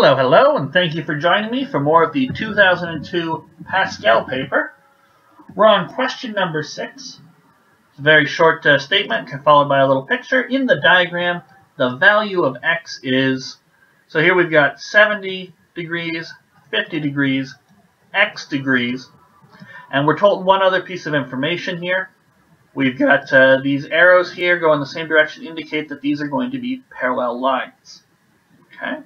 Hello, hello, and thank you for joining me for more of the 2002 Pascal paper. We're on question number 6. It's a very short statement followed by a little picture. In the diagram, the value of x is... So here we've got 70 degrees, 50 degrees, x degrees, and we're told one other piece of information here. We've got these arrows here going the same direction indicate that these are going to be parallel lines. Okay?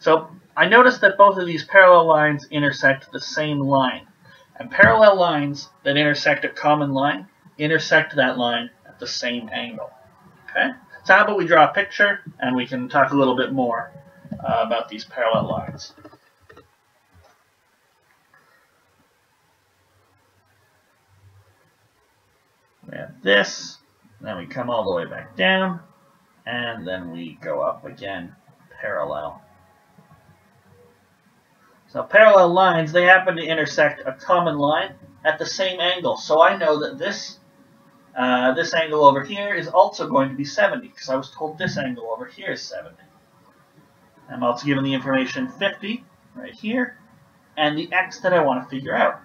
So I noticed that both of these parallel lines intersect the same line. And parallel lines that intersect a common line intersect that line at the same angle. Okay? So how about we draw a picture and we can talk a little bit more about these parallel lines. We have this, then we come all the way back down, and then we go up again, parallel. So parallel lines, they happen to intersect a common line at the same angle. So I know that this angle over here is also going to be 70, because I was told this angle over here is 70. I'm also given the information 50 right here, and the x that I want to figure out.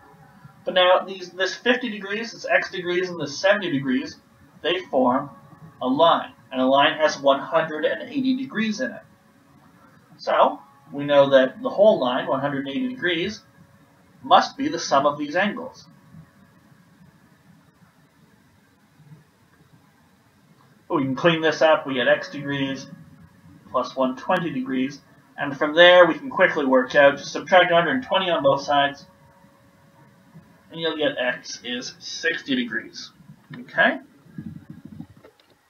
But now this 50 degrees, this x degrees, and this 70 degrees, they form a line. And a line has 180 degrees in it. So we know that the whole line, 180 degrees, must be the sum of these angles. But we can clean this up. We get x degrees plus 120 degrees. And from there, we can quickly work out. Just subtract 120 on both sides. And you'll get x is 60 degrees. Okay?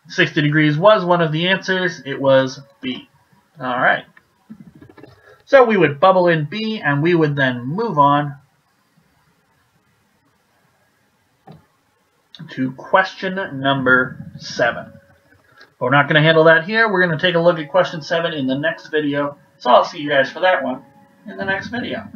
60 degrees was one of the answers. It was B. All right. So we would bubble in B, and we would then move on to question number 7. But we're not going to handle that here. We're going to take a look at question 7 in the next video. So I'll see you guys for that one in the next video.